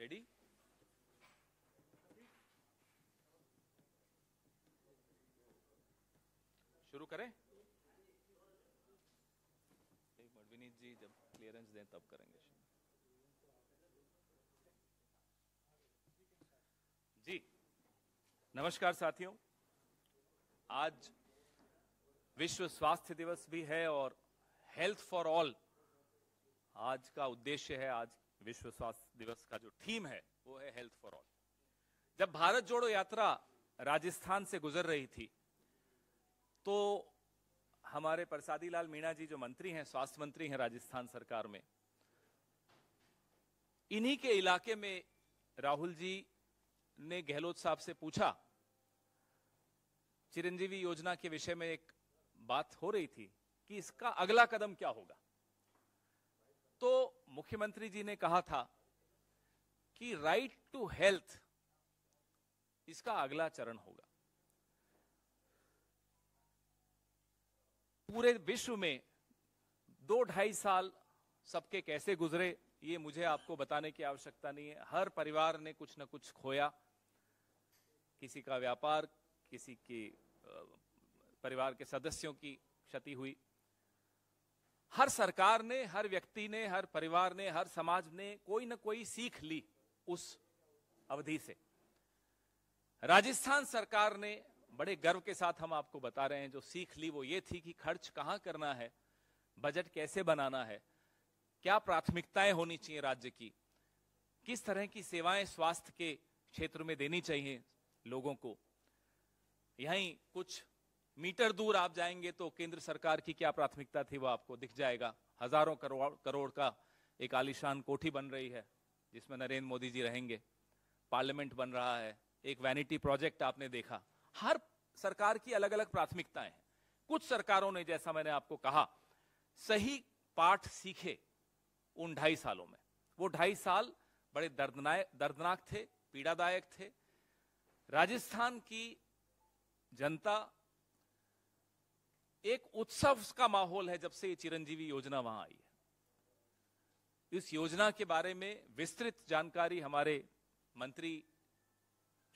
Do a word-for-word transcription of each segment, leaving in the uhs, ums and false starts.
Ready? शुरू करें? एक मिनट, विनीत जी जब क्लियरेंस दें तब करेंगे जी। नमस्कार साथियों, आज विश्व स्वास्थ्य दिवस भी है और हेल्थ फॉर ऑल आज का उद्देश्य है। आज विश्व स्वास्थ्य दिवस का जो थीम है वो है हेल्थ फॉर ऑल। जब भारत जोड़ो यात्रा राजस्थान से गुजर रही थी तो हमारे परसादी लाल मीणा जी जो मंत्री हैं, स्वास्थ्य मंत्री हैं राजस्थान सरकार में, इन्हीं के इलाके में राहुल जी ने गहलोत साहब से पूछा, चिरंजीवी योजना के विषय में एक बात हो रही थी कि इसका अगला कदम क्या होगा। तो मुख्यमंत्री जी ने कहा था कि राइट टू हेल्थ इसका अगला चरण होगा। पूरे विश्व में दो ढाई साल सबके कैसे गुजरे ये मुझे आपको बताने की आवश्यकता नहीं है। हर परिवार ने कुछ ना कुछ खोया, किसी का व्यापार, किसी की परिवार के सदस्यों की क्षति हुई। हर सरकार ने, हर व्यक्ति ने, हर परिवार ने, हर समाज ने कोई ना कोई सीख ली उस अवधि से। राजस्थान सरकार ने बड़े गर्व के साथ हम आपको बता रहे हैं जो सीख ली वो ये थी कि खर्च कहाँ करना है, बजट कैसे बनाना है, क्या प्राथमिकताएं होनी चाहिए राज्य की, किस तरह की सेवाएं स्वास्थ्य के क्षेत्र में देनी चाहिए लोगों को। यहीं कुछ मीटर दूर आप जाएंगे तो केंद्र सरकार की क्या प्राथमिकता थी वो आपको दिख जाएगा। हजारों करोड़ करोड़ का एक आलीशान कोठी बन रही है जिसमें नरेंद्र मोदी जी रहेंगे, पार्लियामेंट बन रहा है, एक वैनिटी प्रोजेक्ट आपने देखा। हर सरकार की अलग अलग प्राथमिकताएं हैं। कुछ सरकारों ने, जैसा मैंने आपको कहा, सही पाठ सीखे उन ढाई सालों में। वो ढाई साल बड़े दर्दनाक दर्दनाक थे, पीड़ादायक थे। राजस्थान की जनता, एक उत्सव का माहौल है जब से ये चिरंजीवी योजना वहां आई है। इस योजना के बारे में विस्तृत जानकारी हमारे मंत्री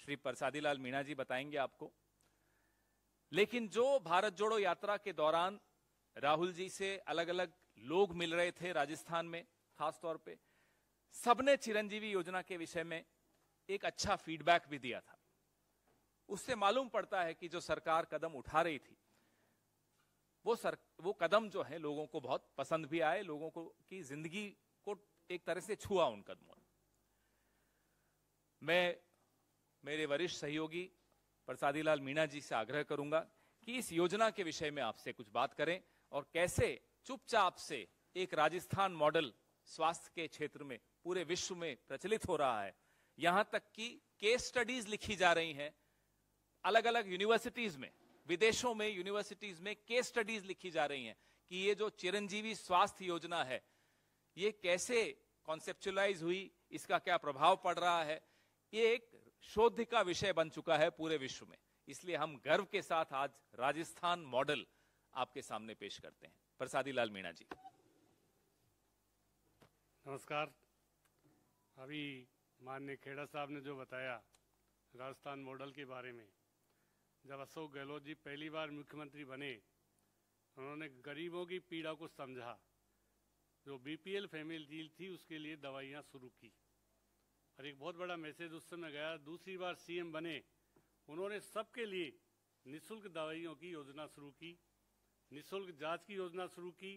श्री परसादी लाल मीणा जी बताएंगे आपको। लेकिन जो भारत जोड़ो यात्रा के दौरान राहुल जी से अलग अलग लोग मिल रहे थे राजस्थान में खास तौर पे, सबने चिरंजीवी योजना के विषय में एक अच्छा फीडबैक भी दिया था। उससे मालूम पड़ता है कि जो सरकार कदम उठा रही थी वो सर वो कदम जो है लोगों को बहुत पसंद भी आए, लोगों को की जिंदगी को एक तरह से छुआ उन कदमों ने। मैं मेरे वरिष्ठ सहयोगी परसादी लाल मीणा जी से आग्रह करूंगा कि इस योजना के विषय में आपसे कुछ बात करें और कैसे चुपचाप से एक राजस्थान मॉडल स्वास्थ्य के क्षेत्र में पूरे विश्व में प्रचलित हो रहा है। यहां तक कि केस स्टडीज लिखी जा रही हैं अलग अलग यूनिवर्सिटीज में, विदेशों में यूनिवर्सिटीज में केस स्टडीज लिखी जा रही हैं कि ये जो चिरंजीवी स्वास्थ्य योजना है ये कैसे कॉन्सेप्चुअलाइज हुई, इसका क्या प्रभाव पड़ रहा है। ये एक शोध का विषय बन चुका है पूरे विश्व में। इसलिए हम गर्व के साथ आज राजस्थान मॉडल आपके सामने पेश करते हैं। परसादी लाल मीणा जी नमस्कार। अभी माननीय खेड़ा साहब ने जो बताया राजस्थान मॉडल के बारे में, जब अशोक गहलोत जी पहली बार मुख्यमंत्री बने उन्होंने गरीबों की पीड़ा को समझा। जो बीपीएल फैमिली थी उसके लिए दवाइयां शुरू की और एक बहुत बड़ा मैसेज उस समय गया। दूसरी बार सीएम बने, उन्होंने सबके लिए निःशुल्क दवाइयों की योजना शुरू की, निःशुल्क जांच की योजना शुरू की,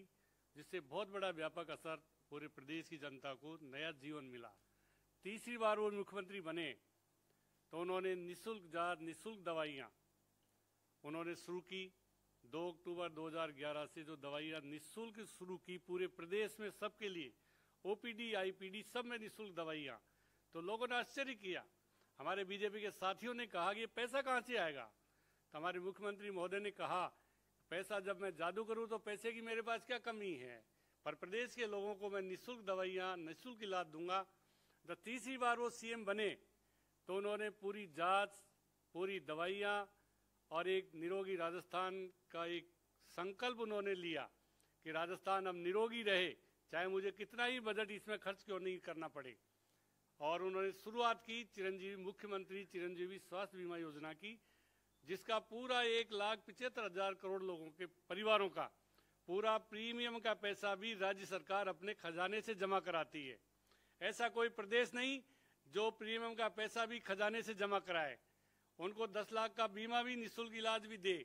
जिससे बहुत बड़ा व्यापक असर, पूरे प्रदेश की जनता को नया जीवन मिला। तीसरी बार वो मुख्यमंत्री बने तो उन्होंने निःशुल्क जांच, निःशुल्क दवाइयाँ उन्होंने शुरू की। दो अक्टूबर दो हज़ार ग्यारह से जो दवाइयाँ निःशुल्क शुरू की पूरे प्रदेश में सबके लिए, ओपीडी, आईपीडी सब में निःशुल्क दवाइयाँ, तो लोगों ने आश्चर्य किया। हमारे बीजेपी के साथियों ने कहा कि ये पैसा कहाँ से आएगा, तो हमारे मुख्यमंत्री महोदय ने कहा पैसा जब मैं जादू करूं तो पैसे की मेरे पास क्या कमी है, पर प्रदेश के लोगों को मैं निःशुल्क दवाइयाँ, निःशुल्क इलाज दूंगा। जब तीसरी बार वो सीएम बने तो उन्होंने पूरी जांच, पूरी दवाइयाँ और एक निरोगी राजस्थान का एक संकल्प उन्होंने लिया कि राजस्थान अब निरोगी रहे, चाहे मुझे कितना ही बजट इसमें खर्च क्यों नहीं करना पड़े। और उन्होंने शुरुआत की चिरंजीवी मुख्यमंत्री चिरंजीवी स्वास्थ्य बीमा योजना की, जिसका पूरा एक लाख पिचहत्तर हजार करोड़ लोगों के परिवारों का पूरा प्रीमियम का पैसा भी राज्य सरकार अपने खजाने से जमा कराती है। ऐसा कोई प्रदेश नहीं जो प्रीमियम का पैसा भी खजाने से जमा कराए, उनको दस लाख का बीमा भी, निःशुल्क इलाज भी दे।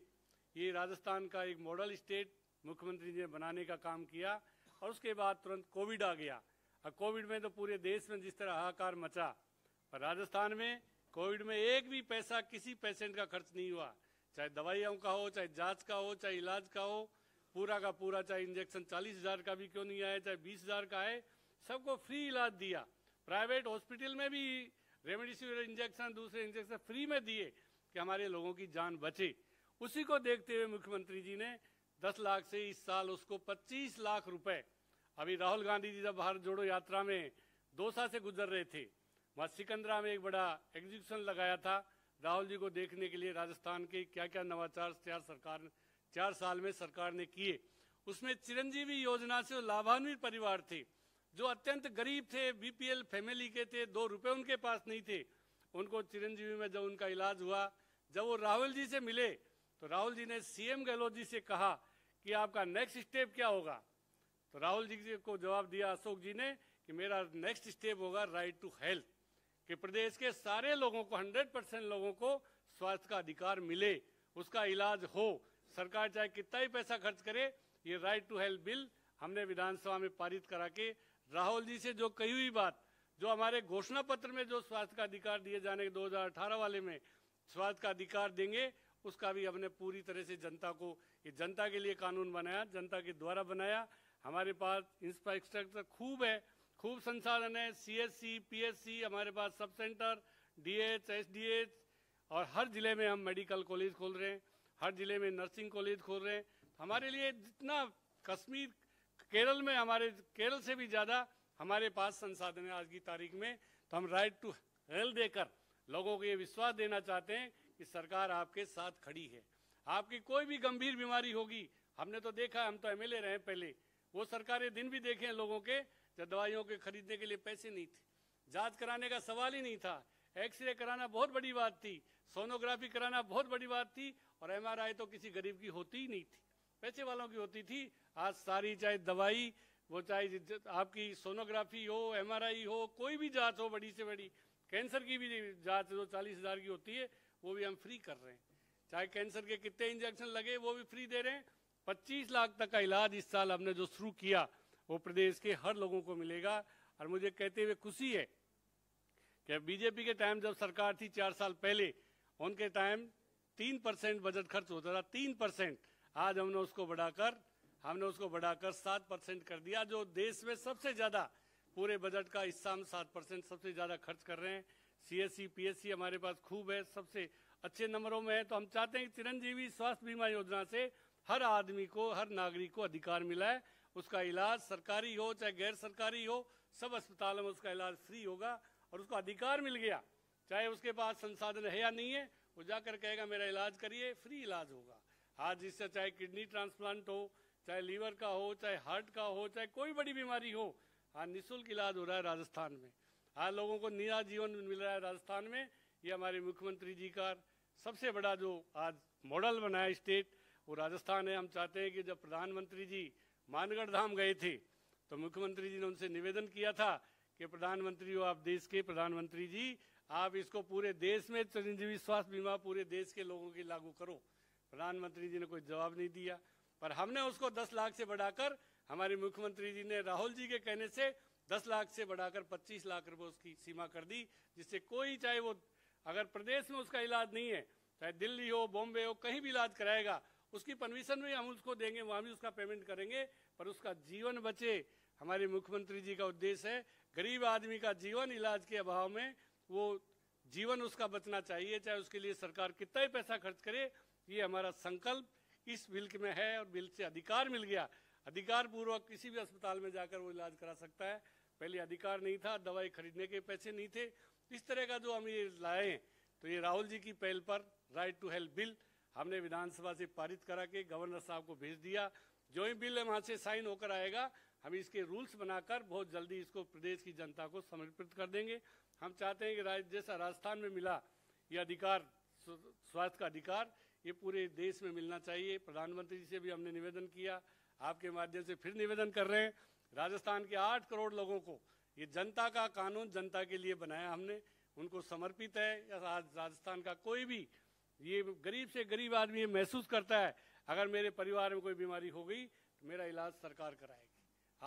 ये राजस्थान का एक मॉडल स्टेट मुख्यमंत्री जी ने बनाने का काम किया और उसके बाद तुरंत कोविड आ गया। और कोविड में तो पूरे देश में जिस तरह हाहाकार मचा, पर राजस्थान में कोविड में एक भी पैसा किसी पेशेंट का खर्च नहीं हुआ, चाहे दवाइयों का हो, चाहे जांच का हो, चाहे इलाज का हो, पूरा का पूरा, चाहे इंजेक्शन चालीस हजार का भी क्यों नहीं आया, चाहे बीस हजार का आए, सबको फ्री इलाज दिया। प्राइवेट हॉस्पिटल में भी रेमडेसिविर इंजेक्शन, दूसरे इंजेक्शन फ्री में दिए कि हमारे लोगों की जान बचे। उसी को देखते हुए मुख्यमंत्री जी ने दस लाख से इस साल उसको पच्चीस लाख रुपए, अभी राहुल गांधी जी जब भारत जोड़ो यात्रा में दौसा से गुजर रहे थे, वहाँ सिकंदरा में एक बड़ा एग्जीबिशन लगाया था राहुल जी को देखने के लिए, राजस्थान के क्या क्या नवाचार चार सरकार चार साल में सरकार ने किए। उसमें चिरंजीवी योजना से लाभान्वित परिवार थे जो अत्यंत गरीब थे, बीपीएल फैमिली के थे, दो रुपए उनके पास नहीं थे। उनको चिरंजीवी में जब उनका इलाज हुआ, जब वो राहुल जी से मिले तो राहुल जी ने सीएम गहलोत जी से कहा कि आपका नेक्स्ट स्टेप क्या होगा, तो राहुल जी को जवाब दिया अशोक जी ने कि मेरा नेक्स्ट स्टेप होगा राइट टू हेल्थ, कि प्रदेश के सारे लोगों को सौ परसेंट लोगों को स्वास्थ्य का अधिकार मिले, उसका इलाज हो, सरकार चाहे कितना ही पैसा खर्च करे। ये राइट टू हेल्थ बिल हमने विधानसभा में पारित करा के राहुल जी से जो कही हुई बात, जो हमारे घोषणा पत्र में जो स्वास्थ्य का अधिकार दिए जाने के दो हज़ार अठारह वाले में स्वास्थ्य का अधिकार देंगे, उसका भी हमने पूरी तरह से जनता को, ये जनता के लिए कानून बनाया, जनता के द्वारा बनाया। हमारे पास इंफ्रास्ट्रक्चर खूब है, खूब संसाधन है, सीएससी, पीएससी, हमारे पास सब सेंटर, डीएच, एसडीएच, और हर जिले में हम मेडिकल कॉलेज खोल रहे हैं, हर जिले में नर्सिंग कॉलेज खोल रहे हैं। हमारे लिए जितना कश्मीर, केरल में, हमारे केरल से भी ज़्यादा हमारे पास संसाधन है आज की तारीख में। तो हम राइट टू हेल्थ देकर लोगों को ये विश्वास देना चाहते हैं कि सरकार आपके साथ खड़ी है। आपकी कोई भी गंभीर बीमारी होगी, हमने तो देखा, हम तो एमएलए रहे पहले, वो सरकारें दिन भी देखे हैं लोगों के, जब दवाइयों के खरीदने के लिए पैसे नहीं थे, जांच कराने का सवाल ही नहीं था, एक्सरे कराना बहुत बड़ी बात थी, सोनोग्राफी कराना बहुत बड़ी बात थी, और एमआरआई तो किसी गरीब की होती ही नहीं थी, पैसे वालों की होती थी। आज सारी चाहे दवाई, वो चाहे आपकी सोनोग्राफी हो, एमआरआई हो, कोई भी जाँच हो, बड़ी से बड़ी कैंसर की भी जाँच जो चालीस हजार की होती है वो भी हम फ्री कर रहे हैं, चाहे कैंसर के कितने इंजेक्शन लगे वो भी फ्री दे रहे हैं। पच्चीस लाख तक का इलाज इस साल हमने जो शुरू किया वो प्रदेश के हर लोगों को मिलेगा। और मुझे कहते हुए खुशी है कि बीजेपी के टाइम जब सरकार थी चार साल पहले, उनके टाइम तीन परसेंट बजट खर्च होता था, तीन परसेंट, आज हमने उसको बढ़ाकर हमने उसको बढ़ाकर सात परसेंट कर दिया, जो देश में सबसे ज़्यादा, पूरे बजट का हिस्सा हम सात परसेंट सबसे ज़्यादा खर्च कर रहे हैं। C S C, P S C हमारे पास खूब है, सबसे अच्छे नंबरों में है। तो हम चाहते हैं कि चिरंजीवी स्वास्थ्य बीमा योजना से हर आदमी को, हर नागरिक को अधिकार मिला है, उसका इलाज सरकारी हो चाहे गैर सरकारी हो, सब अस्पतालों में उसका इलाज फ्री होगा और उसको अधिकार मिल गया। चाहे उसके पास संसाधन है या नहीं है, वो जाकर कहेगा मेरा इलाज करिए, फ्री इलाज होगा। आज जिससे चाहे किडनी ट्रांसप्लांट हो, चाहे लीवर का हो, चाहे हार्ट का हो, चाहे कोई बड़ी बीमारी हो, आज निःशुल्क इलाज हो रहा है राजस्थान में, आज लोगों को नया जीवन मिल रहा है राजस्थान में। ये हमारे मुख्यमंत्री जी का सबसे बड़ा जो आज मॉडल बनाया स्टेट, वो राजस्थान है। हम चाहते हैं कि जब प्रधानमंत्री जी मानगढ़ धाम गए थे तो मुख्यमंत्री जी ने उनसे निवेदन किया था कि प्रधानमंत्री हो, आप देश के प्रधानमंत्री जी, आप इसको पूरे देश में चिरंजीवी स्वास्थ्य बीमा पूरे देश के लोगों के लागू करो। प्रधानमंत्री जी ने कोई जवाब नहीं दिया, पर हमने उसको दस लाख से बढ़ाकर, हमारे मुख्यमंत्री जी ने राहुल जी के कहने से दस लाख से बढ़ाकर पच्चीस लाख रुपये उसकी सीमा कर दी, जिससे कोई, चाहे वो अगर प्रदेश में उसका इलाज नहीं है, चाहे दिल्ली हो, बॉम्बे हो, कहीं भी इलाज कराएगा, उसकी परमिशन भी हम उसको देंगे, वहाँ भी उसका पेमेंट करेंगे, पर उसका जीवन बचे। हमारे मुख्यमंत्री जी का उद्देश्य है गरीब आदमी का जीवन, इलाज के अभाव में वो जीवन उसका बचना चाहिए, चाहे उसके लिए सरकार कितना ही पैसा खर्च करे। ये हमारा संकल्प इस बिल में है, और बिल से अधिकार मिल गया, अधिकार पूर्वक किसी भी अस्पताल में जाकर वो इलाज करा सकता है। पहले अधिकार नहीं था, दवाई खरीदने के पैसे नहीं थे। इस तरह का जो हम ये लाए, तो ये राहुल जी की पहल पर राइट टू हेल्थ बिल हमने विधानसभा से पारित करा के गवर्नर साहब को भेज दिया। जो ही बिल वहाँ से साइन होकर आएगा हम इसके रूल्स बनाकर बहुत जल्दी इसको प्रदेश की जनता को समर्पित कर देंगे। हम चाहते हैं कि राज्य जैसा राजस्थान में मिला ये अधिकार, स्वास्थ्य का अधिकार, ये पूरे देश में मिलना चाहिए। प्रधानमंत्री जी से भी हमने निवेदन किया, आपके माध्यम से फिर निवेदन कर रहे हैं। राजस्थान के आठ करोड़ लोगों को ये जनता का कानून जनता के लिए बनाया हमने, उनको समर्पित है। आज राजस्थान का कोई भी ये गरीब से गरीब आदमी ये महसूस करता है अगर मेरे परिवार में कोई बीमारी हो गई तो मेरा इलाज सरकार कराएगी।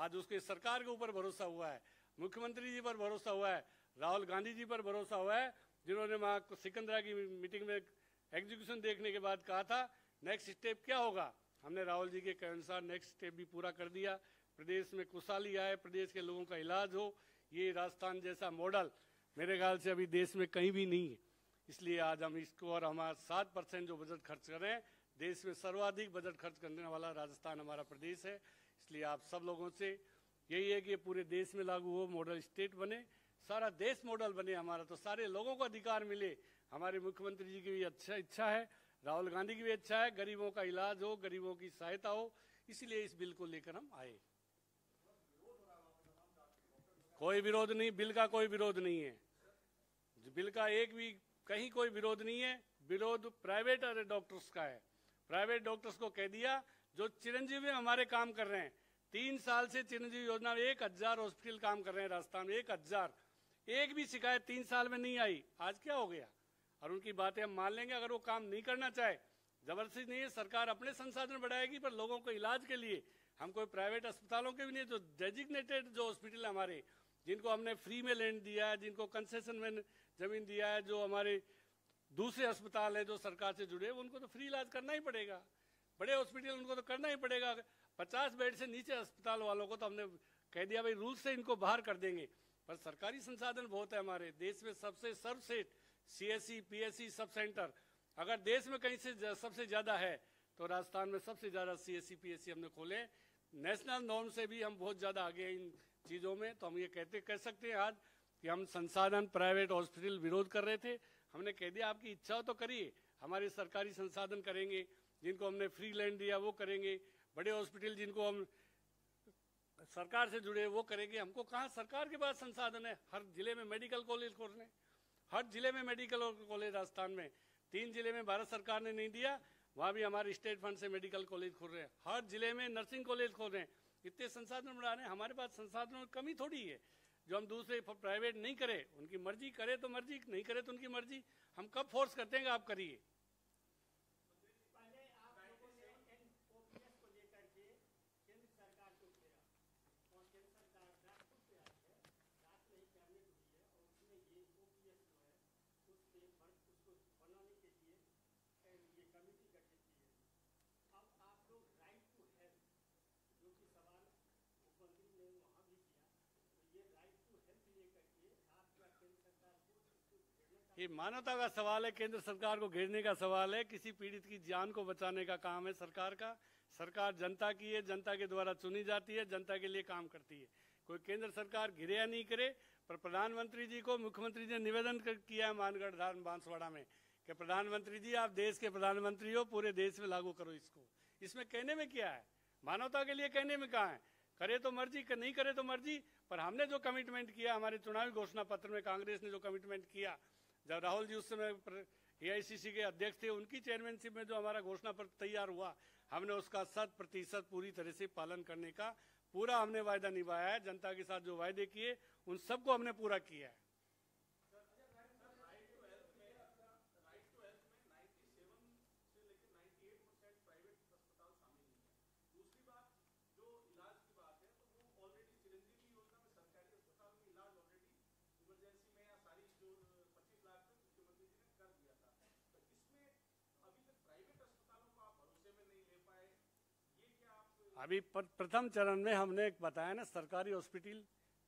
आज उसके सरकार के ऊपर भरोसा हुआ है, मुख्यमंत्री जी पर भरोसा हुआ है, राहुल गांधी जी पर भरोसा हुआ है, जिन्होंने वहाँ सिकंदरा की मीटिंग में एग्जीक्यूशन देखने के बाद कहा था नेक्स्ट स्टेप क्या होगा। हमने राहुल जी के कहे अनुसार नेक्स्ट स्टेप भी पूरा कर दिया। प्रदेश में खुशहाली आए, प्रदेश के लोगों का इलाज हो, ये राजस्थान जैसा मॉडल मेरे ख्याल से अभी देश में कहीं भी नहीं है। इसलिए आज हम इसको और हमारा सात परसेंट जो बजट खर्च कर रहे हैं, देश में सर्वाधिक बजट खर्च करने वाला राजस्थान हमारा प्रदेश है। इसलिए आप सब लोगों से यही है कि पूरे देश में लागू हो, मॉडल स्टेट बने, सारा देश मॉडल बने हमारा, तो सारे लोगों को अधिकार मिले। हमारे मुख्यमंत्री जी की भी अच्छा इच्छा है, राहुल गांधी की भी अच्छा है, गरीबों का इलाज हो, गरीबों की सहायता हो, इसलिए इस बिल को लेकर हम आए। कोई विरोध नहीं, बिल का कोई विरोध नहीं है, बिल का एक भी कहीं कोई विरोध नहीं है। विरोध प्राइवेट और डॉक्टर्स का है। प्राइवेट डॉक्टर्स को कह दिया जो चिरंजीवी हमारे काम कर रहे हैं, तीन साल से चिरंजीवी योजना में एक हजार हॉस्पिटल काम कर रहे हैं राजस्थान में, एक हजार एक भी शिकायत तीन साल में नहीं आई। आज क्या हो गया? और उनकी बातें हम मान लेंगे अगर वो काम नहीं करना चाहे, जबरदस्ती नहीं है। सरकार अपने संसाधन बढ़ाएगी पर लोगों को इलाज के लिए हम कोई प्राइवेट अस्पतालों के भी नहीं, जो डेजिग्नेटेड जो हॉस्पिटल हमारे, जिनको हमने फ्री में लैंड दिया है, जिनको कंसेशन में जमीन दिया है, जो हमारे दूसरे अस्पताल है जो सरकार से जुड़े, उनको तो फ्री इलाज करना ही पड़ेगा। बड़े हॉस्पिटल उनको तो करना ही पड़ेगा। पचास बेड से नीचे अस्पताल वालों को तो हमने कह दिया भाई रूल से इनको बाहर कर देंगे। पर सरकारी संसाधन बहुत है हमारे देश में, सबसे सर्वश्रेष्ठ सीएससी, पीएससी सब सेंटर अगर देश में कहीं से सबसे ज़्यादा है तो राजस्थान में सबसे ज़्यादा सीएससी, पीएससी हमने खोले। नेशनल नॉर्म से भी हम बहुत ज़्यादा आगे हैं इन चीज़ों में। तो हम ये कहते कह सकते हैं आज कि हम संसाधन प्राइवेट हॉस्पिटल विरोध कर रहे थे, हमने कह दिया आपकी इच्छा हो तो करिए, हमारे सरकारी संसाधन करेंगे। जिनको हमने फ्री लैंड दिया वो करेंगे, बड़े हॉस्पिटल जिनको हम सरकार से जुड़े वो करेंगे। हमको कहाँ सरकार के पास संसाधन है? हर जिले में मेडिकल कॉलेज खोलने, हर जिले में मेडिकल कॉलेज राजस्थान में तीन जिले में भारत सरकार ने नहीं दिया, वहाँ भी हमारे स्टेट फंड से मेडिकल कॉलेज खोल रहे हैं। हर जिले में नर्सिंग कॉलेज खोल रहे हैं। इतने संसाधन बढ़ा रहे हैं। हमारे पास संसाधनों में कमी थोड़ी है जो हम दूसरे प्राइवेट नहीं करे, उनकी मर्जी करे तो मर्जी, नहीं करे तो उनकी मर्जी। हम कब फोर्स करते हैं आप करिए? ये मानवता का सवाल है, केंद्र सरकार को घेरने का सवाल है, किसी पीड़ित की जान को बचाने का काम है सरकार का। सरकार जनता की है, जनता के द्वारा चुनी जाती है, जनता के लिए काम करती है। कोई केंद्र सरकार घिरे या नहीं करे, पर प्रधानमंत्री जी को मुख्यमंत्री जी ने निवेदन किया है मानगढ़ धाम बांसवाड़ा में कि प्रधानमंत्री जी आप देश के प्रधानमंत्री हो, पूरे देश में लागू करो इसको। इसमें कहने में क्या है? मानवता के लिए कहने में कहाँ है? करे तो मर्जी, नहीं करे तो मर्जी। पर हमने जो कमिटमेंट किया हमारे चुनावी घोषणा पत्र में, कांग्रेस ने जो कमिटमेंट किया, जब राहुल जी उस समय एआईसीसी के अध्यक्ष थे, उनकी चेयरमैनशिप में जो हमारा घोषणा पत्र तैयार हुआ, हमने उसका शत प्रतिशत पूरी तरह से पालन करने का पूरा हमने वायदा निभाया है। जनता के साथ जो वायदे किए उन सबको हमने पूरा किया है। अभी प्रथम चरण में हमने एक बताया ना, सरकारी हॉस्पिटल,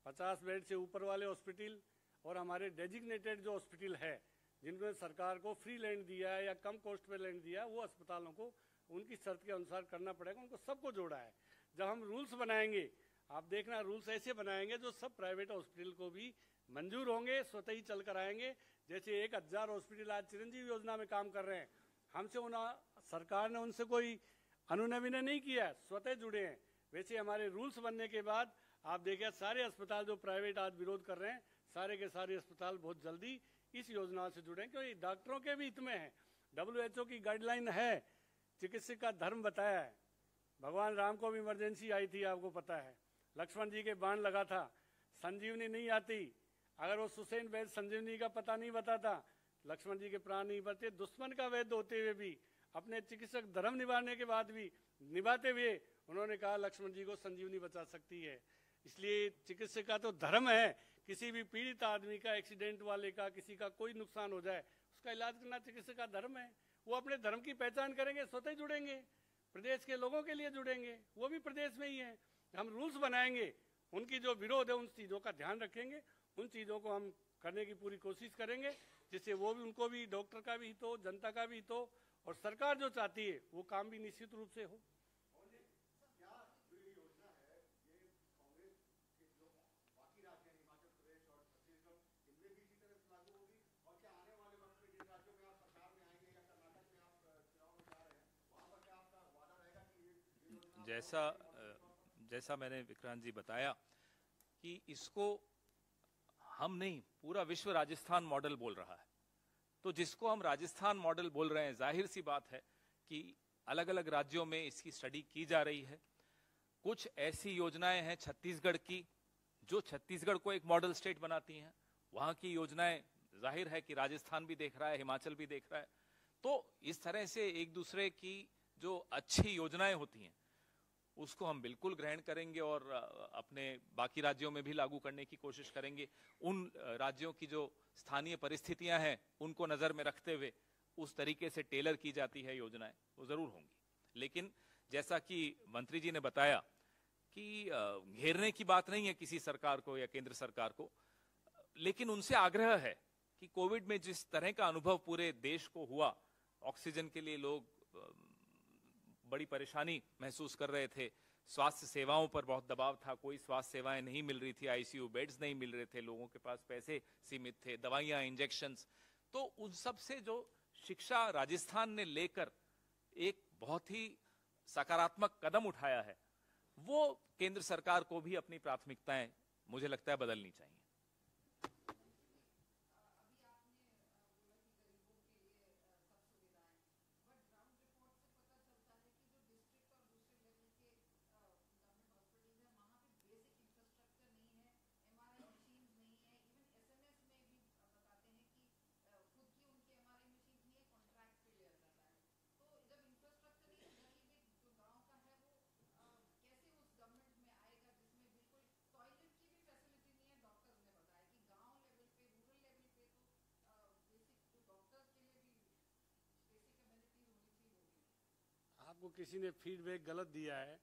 पचास बेड से ऊपर वाले हॉस्पिटल और हमारे डेजिग्नेटेड जो हॉस्पिटल है जिनमें सरकार को फ्री लैंड दिया है या कम कॉस्ट पे लैंड दिया है, वो अस्पतालों को उनकी शर्त के अनुसार करना पड़ेगा। उनको सबको जोड़ा है। जब हम रूल्स बनाएंगे, आप देखना रूल्स ऐसे बनाएंगे जो सब प्राइवेट हॉस्पिटल को भी मंजूर होंगे, स्वतः ही चल कर आएंगे। जैसे एक हजार हॉस्पिटल आज चिरंजीवी योजना में काम कर रहे हैं, हमसे उन सरकार ने उनसे कोई अनुनय विनय नहीं किया, स्वतः जुड़े हैं। वैसे हमारे रूल्स बनने के बाद आप देखिए सारे अस्पताल जो प्राइवेट आज विरोध कर रहे हैं, सारे के सारे अस्पताल बहुत जल्दी इस योजना से जुड़े, क्योंकि डॉक्टरों के भी हित में है। डब्ल्यू एच ओ की गाइडलाइन है, चिकित्सक का धर्म बताया है। भगवान राम को भी इमरजेंसी आई थी, आपको पता है, लक्ष्मण जी के बाण लगा था। संजीवनी नहीं आती अगर वो सुसैन वैद्य संजीवनी का पता नहीं बताता, लक्ष्मण जी के प्राण नहीं बचते। दुश्मन का वैद्य होते हुए भी, अपने चिकित्सक धर्म निभाने के बाद भी, निभाते हुए उन्होंने कहा लक्ष्मण जी को संजीवनी बचा सकती है। इसलिए चिकित्सक का तो धर्म है, किसी भी पीड़ित आदमी का, एक्सीडेंट वाले का, किसी का कोई नुकसान हो जाए, उसका इलाज करना चिकित्सक का धर्म है। वो अपने धर्म की पहचान करेंगे, स्वतः जुड़ेंगे, प्रदेश के लोगों के लिए जुड़ेंगे, वो भी प्रदेश में ही है। हम रूल्स बनाएंगे, उनकी जो विरोध है उन चीज़ों का ध्यान रखेंगे, उन चीज़ों को हम करने की पूरी कोशिश करेंगे, जिससे वो भी, उनको भी, डॉक्टर का भी हित हो, जनता का भी हित हो, और सरकार जो चाहती है वो काम भी निश्चित रूप से हो। जैसा जैसा मैंने विक्रांत जी बताया कि इसको हम नहीं, पूरा विश्व राजस्थान मॉडल बोल रहा है, तो जिसको हम राजस्थान मॉडल बोल रहे हैं, जाहिर सी बात है कि अलग अलग राज्यों में इसकी स्टडी की जा रही है। कुछ ऐसी योजनाएं हैं छत्तीसगढ़ की जो छत्तीसगढ़ को एक मॉडल स्टेट बनाती हैं, वहाँ की योजनाएं जाहिर है कि राजस्थान भी देख रहा है, हिमाचल भी देख रहा है। तो इस तरह से एक दूसरे की जो अच्छी योजनाएं होती हैं उसको हम बिल्कुल ग्रहण करेंगे और अपने बाकी राज्यों में भी लागू करने की कोशिश करेंगे। उन राज्यों की जो स्थानीय परिस्थितियां हैं उनको नज़र में रखते हुए उस तरीके से टेलर की जाती है योजनाएं, वो ज़रूर होंगी। लेकिन जैसा कि मंत्री जी ने बताया कि घेरने की बात नहीं है किसी सरकार को या केंद्र सरकार को, लेकिन उनसे आग्रह है कि कोविड में जिस तरह का अनुभव पूरे देश को हुआ, ऑक्सीजन के लिए लोग बड़ी परेशानी महसूस कर रहे थे, स्वास्थ्य सेवाओं पर बहुत दबाव था, कोई स्वास्थ्य सेवाएं नहीं मिल रही थी, आईसीयू बेड्स नहीं मिल रहे थे, लोगों के पास पैसे सीमित थे, दवाइयां, इंजेक्शंस, तो उन सब से जो शिक्षा राजस्थान ने लेकर एक बहुत ही सकारात्मक कदम उठाया है, वो केंद्र सरकार को भी अपनी प्राथमिकताएं मुझे लगता है बदलनी चाहिए। आपको किसी ने फीडबैक गलत दिया है।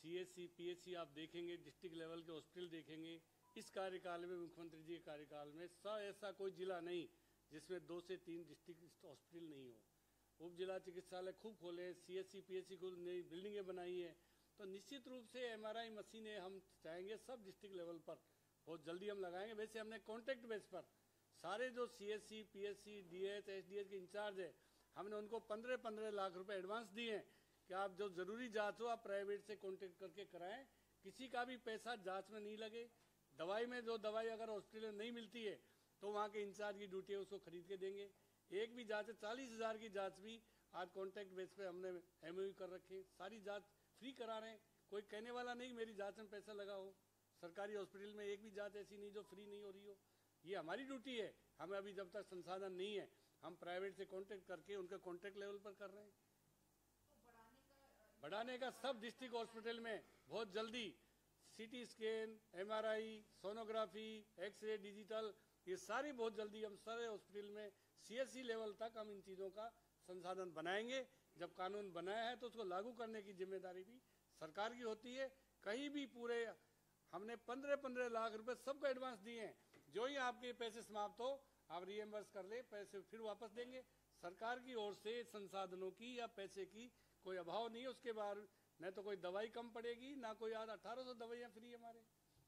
सीएससी, पीएससी आप देखेंगे, डिस्ट्रिक्ट लेवल के हॉस्पिटल देखेंगे, इस कार्यकाल में, मुख्यमंत्री जी के कार्यकाल में सा ऐसा कोई जिला नहीं जिसमें दो से तीन डिस्ट्रिक्ट हॉस्पिटल नहीं हो। उप जिला चिकित्सालय खूब खोले हैं, सीएससी पीएससी को नई बिल्डिंगें बनाई हैं, तो निश्चित रूप से एमआरआई मशीनें हम चाहेंगे सब डिस्ट्रिक्ट लेवल पर बहुत जल्दी हम लगाएंगे। वैसे हमने कॉन्ट्रैक्ट बेस पर सारे जो सीएससी पीएससी डीएच एसडीएच के इंचार्ज है, हमने उनको पंद्रह पंद्रह लाख रुपये एडवांस दिए हैं कि आप जो ज़रूरी जाँच हो आप प्राइवेट से कॉन्टेक्ट करके कराएं, किसी का भी पैसा जांच में नहीं लगे। दवाई में जो दवाई अगर हॉस्पिटल में नहीं मिलती है तो वहाँ के इंचार्ज की ड्यूटी है, उसको खरीद के देंगे। एक भी जाँच है, चालीस हज़ार की जांच भी आज कॉन्टैक्ट बेस पे हमने एमओयू कर रखे हैं, सारी जांच फ्री करा रहे हैं। कोई कहने वाला नहीं मेरी जाँच में पैसा लगा हो, सरकारी हॉस्पिटल में एक भी जाँच ऐसी नहीं जो फ्री नहीं हो रही हो। ये हमारी ड्यूटी है, हमें अभी जब तक संसाधन नहीं है हम प्राइवेट से कॉन्टैक्ट करके उनके कॉन्टैक्ट लेवल पर कर रहे हैं। बढ़ाने का सब डिस्ट्रिक्ट हॉस्पिटल में बहुत जल्दी CT scan, MRI, sonography, x ray, digital, ये सारी बहुत जल्दी हम सारे हॉस्पिटल में सीएससी लेवल तक हम इन चीज़ों का संसाधन बनाएंगे। जब कानून बनाया है तो उसको लागू करने की जिम्मेदारी भी सरकार की होती है। कहीं भी पूरे हमने पंद्रह पंद्रह लाख रुपए सबको एडवांस दिए हैं, जो ही आपके पैसे समाप्त हो आप रीएम्बर्स कर ले, पैसे फिर वापस देंगे। सरकार की ओर से संसाधनों की या पैसे की कोई अभाव नहीं है। उसके बाद न तो कोई दवाई कम पड़ेगी, ना कोई, आज अठारह सौ दवाइयाँ फ्री हमारे,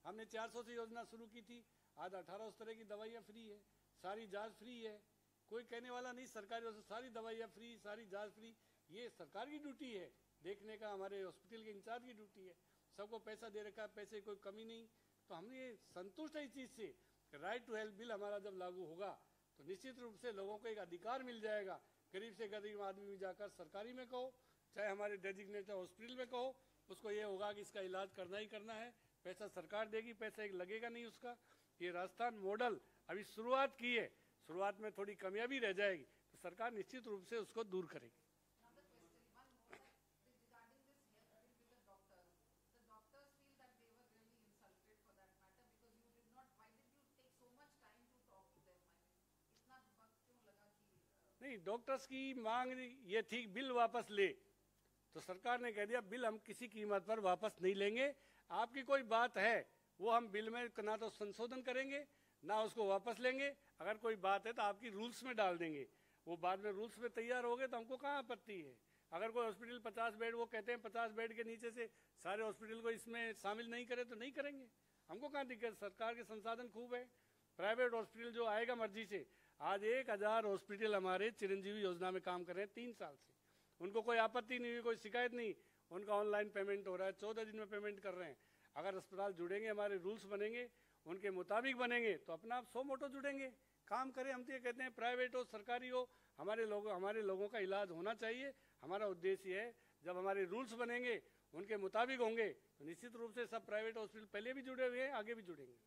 हमने चार सौ से योजना शुरू की थी, आज अठारह सौ तरह की दवाइयाँ फ्री है, सारी जांच फ्री है, कोई कहने वाला नहीं। सरकारी ओर से सारी दवाइयाँ फ्री, सारी जांच फ्री, ये सरकार की ड्यूटी है देखने का, हमारे हॉस्पिटल के इंचार्ज की ड्यूटी है। सबको पैसा दे रखा है, पैसे की कोई कमी नहीं, तो हम ये संतुष्ट है इस चीज़ से। राइट टू हेल्थ बिल हमारा जब लागू होगा तो निश्चित रूप से लोगों को एक अधिकार मिल जाएगा, गरीब से गरीब आदमी भी जाकर सरकारी में कहो चाहे हमारे डेजिग्नेटेड हॉस्पिटल में कहो, उसको ये होगा कि इसका इलाज करना ही करना है, पैसा सरकार देगी, पैसा एक लगेगा नहीं उसका। ये राजस्थान मॉडल अभी शुरुआत की है, शुरुआत में थोड़ी कमियां भी रह जाएगी तो सरकार निश्चित रूप से उसको दूर करेगी। नहीं, डॉक्टर्स की मांग ये थी बिल वापस ले, तो सरकार ने कह दिया बिल हम किसी कीमत पर वापस नहीं लेंगे, आपकी कोई बात है वो हम बिल में ना तो संशोधन करेंगे ना उसको वापस लेंगे, अगर कोई बात है तो आपकी रूल्स में डाल देंगे, वो बाद में रूल्स में तैयार हो गए तो हमको कहाँ आपत्ति है। अगर कोई हॉस्पिटल पचास बेड वो कहते हैं पचास बेड के नीचे से सारे हॉस्पिटल को इसमें शामिल नहीं करे तो नहीं करेंगे, हमको कहाँ दिक्कत, सरकार के संसाधन खूब है, प्राइवेट हॉस्पिटल जो आएगा मर्जी से। आज एक हज़ार हॉस्पिटल हमारे चिरंजीवी योजना में काम कर रहे हैं तीन साल से, उनको कोई आपत्ति नहीं हुई, कोई शिकायत नहीं, उनका ऑनलाइन पेमेंट हो रहा है, चौदह दिन में पेमेंट कर रहे हैं। अगर अस्पताल जुड़ेंगे, हमारे रूल्स बनेंगे, उनके मुताबिक बनेंगे तो अपना आप सौ मोटो जुड़ेंगे, काम करें। हम तो ये कहते हैं प्राइवेट हो सरकारी हो, हमारे लोगों हमारे लोगों का इलाज होना चाहिए, हमारा उद्देश्य है। जब हमारे रूल्स बनेंगे उनके मुताबिक होंगे तो निश्चित रूप से सब प्राइवेट हॉस्पिटल पहले भी जुड़े हुए हैं, आगे भी जुड़ेंगे।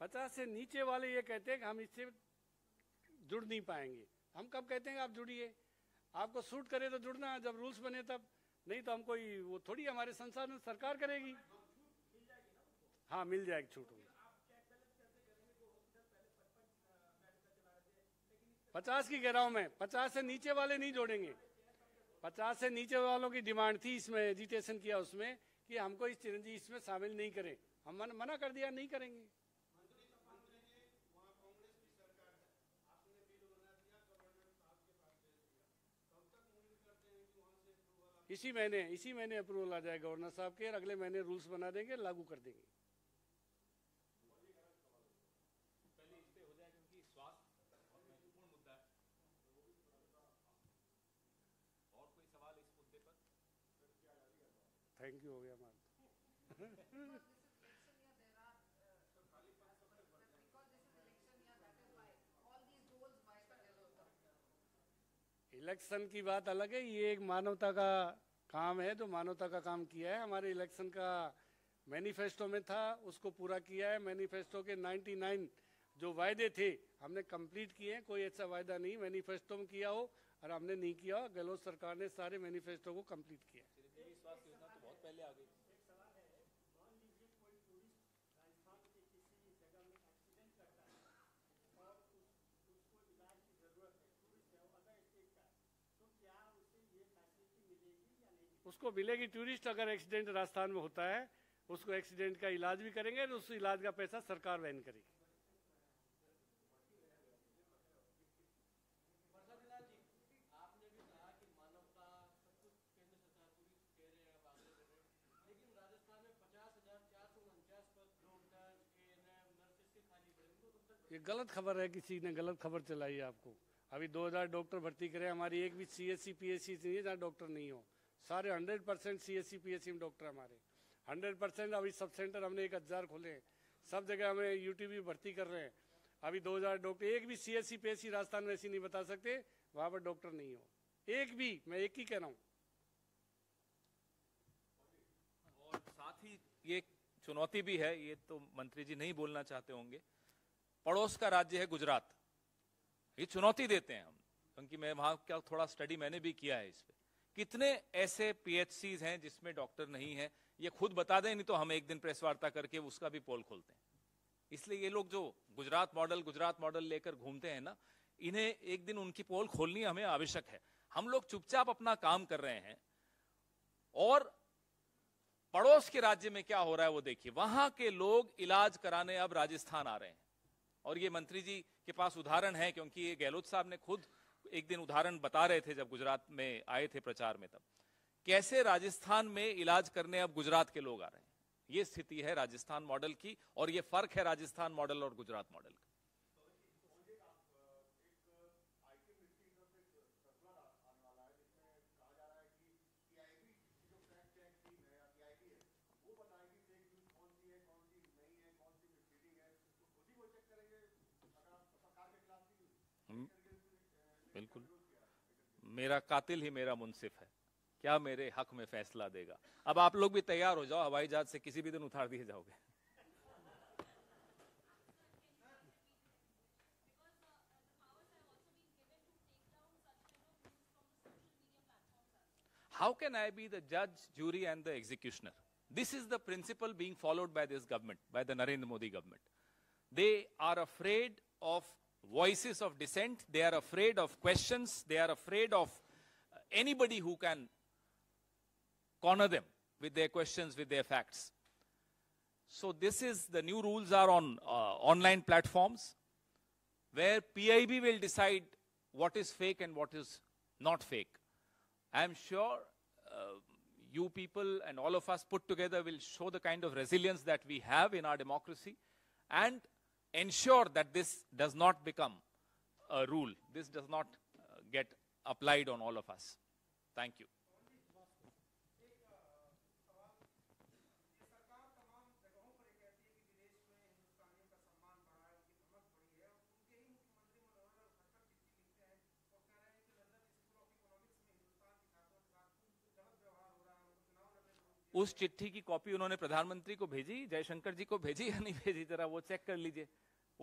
पचास से नीचे वाले ये कहते हैं कि हम इससे जुड़ नहीं पाएंगे, हम कब कहते हैं आप जुड़िए, आपको सूट करे तो जुड़ना, जब रूल्स बने तब, नहीं तो हम कोई वो थोड़ी, हमारे संसाधन सरकार करेगी। हाँ मिल जाएगी छूट, होगी पचास की कह रहा हूँ मैं, पचास से नीचे वाले नहीं जोड़ेंगे। पचास से नीचे वालों की डिमांड थी, इसमें एजिटेशन किया उसमें कि हमको इस चिरंजीवी इसमें शामिल नहीं करें, हम मन, मना कर दिया नहीं करेंगे। इसी महीने इसी महीने अप्रूवल आ जाएगा गवर्नर साहब के, अगले महीने रूल्स बना देंगे, लागू कर देंगे। पहले इस पे हो जाए क्योंकि स्वास्थ्य महत्वपूर्ण मुद्दा है। और कोई सवाल इस मुद्दे पर? थैंक यू, हो गया हमारा। इलेक्शन की बात अलग है, ये एक मानवता का काम है, जो मानवता का काम किया है। हमारे इलेक्शन का मैनिफेस्टो में था, उसको पूरा किया है। मैनिफेस्टो के निन्यानवे जो वायदे थे हमने कंप्लीट किए हैं, कोई ऐसा वायदा नहीं मैनिफेस्टो में किया हो और हमने नहीं किया हो। गहलोत सरकार ने सारे मैनिफेस्टो को कंप्लीट किया है। उसको मिलेगी, टूरिस्ट अगर एक्सीडेंट राजस्थान में होता है उसको एक्सीडेंट का इलाज भी करेंगे और उस इलाज का पैसा सरकार वहन करेगी। ये गलत खबर है, किसी ने गलत खबर चलाई है आपको। अभी दो हज़ार डॉक्टर भर्ती करे, हमारी एक भी C S C P S C नहीं है जहाँ डॉक्टर नहीं हो, सारे सौ परसेंट सीएससी पीएससी में डॉक्टर हमारे सौ परसेंट। अभी सब सेंटर हमने एक हज़ार खोले हैं, सब जगह हमें यूटीबी भर्ती कर रहे हैं। अभी दो हज़ार डॉक्टर, एक भी सीएससी पीएससी राजस्थान में ऐसी नहीं बता सकते वहाँ पर डॉक्टर नहीं हो, एक भी, मैं एक ही कह रहा हूँ। और साथ ही ये चुनौती भी है, ये तो मंत्री जी नहीं बोलना चाहते होंगे, पड़ोस का राज्य है गुजरात, ये चुनौती देते हैं हम, क्योंकि मैं वहाँ का थोड़ा स्टडी मैंने भी किया है इस पर। कितने ऐसे पीएचसीज हैं जिसमें डॉक्टर नहीं है, ये खुद बता दें, नहीं तो हम एक दिन प्रेस वार्ता करके उसका भी पोल खोलते हैं। इसलिए ये लोग जो गुजरात मॉडल गुजरात मॉडल लेकर घूमते हैं ना, इन्हें एक दिन उनकी पोल खोलनी हमें आवश्यक है। हम लोग चुपचाप अपना काम कर रहे हैं और पड़ोस के राज्य में क्या हो रहा है वो देखिए, वहां के लोग इलाज कराने अब राजस्थान आ रहे हैं। और ये मंत्री जी के पास उदाहरण है, क्योंकि ये गहलोत साहब ने खुद एक दिन उदाहरण बता रहे थे जब गुजरात में आए थे प्रचार में, तब कैसे राजस्थान में इलाज करने अब गुजरात के लोग आ रहे हैं। ये स्थिति है राजस्थान मॉडल की, और ये फर्क है राजस्थान मॉडल और गुजरात मॉडल का। बिल्कुल, मेरा कातिल ही मेरा मुंसिफ है, क्या मेरे हक में फैसला देगा। अब आप लोग भी तैयार हो जाओ, हवाई जहाज से किसी भी दिन उतार दिए जाओगे। How can I be the judge, jury and the executioner? This is the principle being followed by this government, by the Narendra Modi government. They are afraid of voices of dissent, they are afraid of questions, they are afraid of anybody who can corner them with their questions, with their facts. So this is, the new rules are on uh, online platforms where P I B will decide what is fake and what is not fake. I am sure uh, you people and all of us put together will show the kind of resilience that we have in our democracy and ensure that this does not become a rule. This does not uh, get applied on all of us. Thank you. उस चिट्ठी की copy उन्होंने प्रधानमंत्री को भेजी, जयशंकर जी को भेजी या नहीं भेजी, जरा वो चेक कर लीजिए।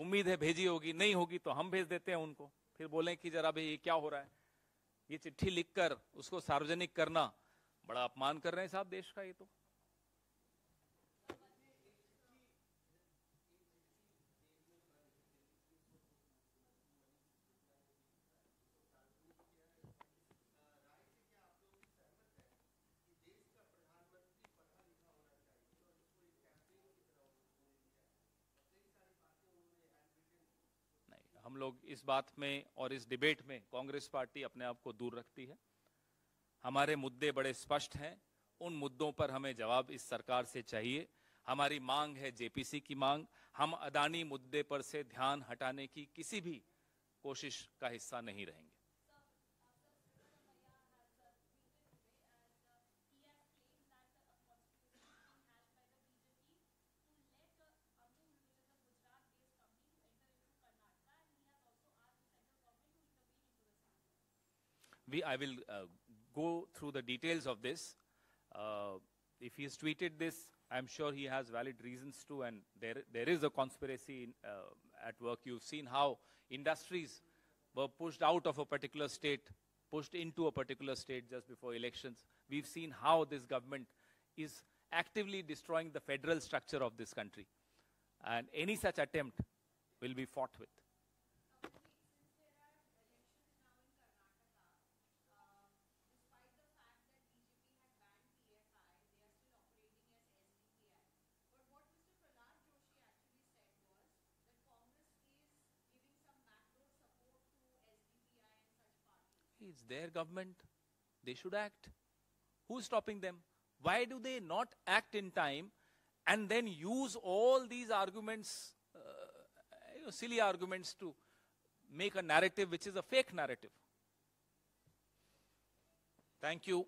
उम्मीद है भेजी होगी, नहीं होगी तो हम भेज देते हैं उनको, फिर बोलें कि जरा भाई ये क्या हो रहा है, ये चिट्ठी लिखकर उसको सार्वजनिक करना, बड़ा अपमान कर रहे हैं साहब देश का ये तो। हम लोग इस बात में और इस डिबेट में कांग्रेस पार्टी अपने आप को दूर रखती है। हमारे मुद्दे बड़े स्पष्ट हैं, उन मुद्दों पर हमें जवाब इस सरकार से चाहिए। हमारी मांग है जेपीसी की मांग, हम अदानी मुद्दे पर से ध्यान हटाने की किसी भी कोशिश का हिस्सा नहीं रहेंगे। We, I will uh, go through the details of this. Uh, if he has tweeted this, I'm sure he has valid reasons too, and there, there is a conspiracy in, uh, at work. You've seen how industries were pushed out of a particular state, pushed into a particular state just before elections. We've seen how this government is actively destroying the federal structure of this country. And any such attempt will be fought with. It's their government, they should act. Who's stopping them? Why do they not act in time and then use all these arguments, uh, you know, silly arguments to make a narrative which is a fake narrative? Thank you.